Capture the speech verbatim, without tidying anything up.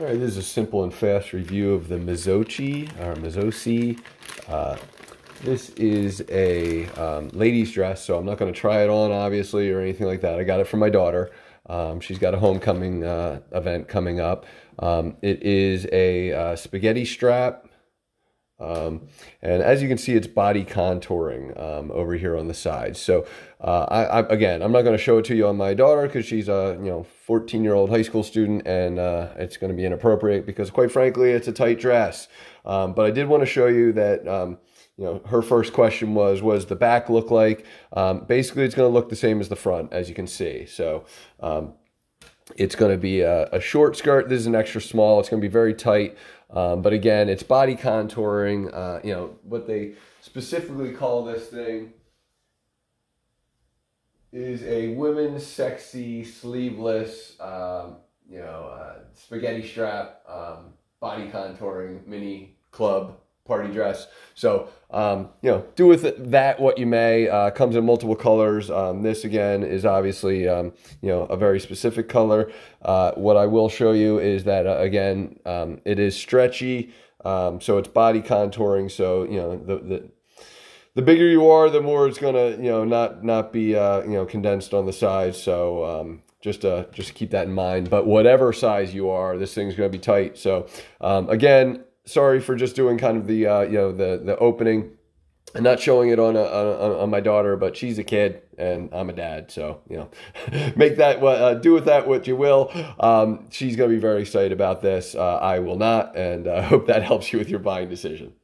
All right, this is a simple and fast review of the Mizoci, or Mizoci. Uh, this is a um, ladies dress, so I'm not going to try it on, obviously, or anything like that. I got it from my daughter. Um, she's got a homecoming uh, event coming up. Um, it is a uh, spaghetti strap. Um, and as you can see, it's body contouring um, over here on the side. So, uh, I, I, again, I'm not going to show it to you on my daughter because she's a you know fourteen-year-old high school student, and uh, it's going to be inappropriate because, quite frankly, it's a tight dress. Um, but I did want to show you that um, you know her first question was, "What does the back look like?" Um, basically, it's going to look the same as the front, as you can see. So. Um, It's going to be a, a short skirt. This is an extra small. It's going to be very tight. Um, but again, it's body contouring. Uh, you know, what they specifically call this thing is a women's sexy sleeveless, um, you know, uh, spaghetti strap, um, body contouring, mini club party dress. So, um, you know, do with that what you may. Uh, comes in multiple colors. Um, this, again, is obviously, um, you know, a very specific color. Uh, what I will show you is that, uh, again, um, it is stretchy. Um, so it's body contouring. So, you know, the, the, the bigger you are, the more it's going to, you know, not, not be, uh, you know, condensed on the sides. So, um, Just, uh, just keep that in mind. But whatever size you are, this thing's going to be tight. So, um, again, sorry for just doing kind of the uh, you know the the opening and not showing it on a, on, on my daughter, but she's a kid and I'm a dad, so you know make that uh, do with that what you will. Um, she's gonna be very excited about this. Uh, I will not, and I uh, hope that helps you with your buying decision.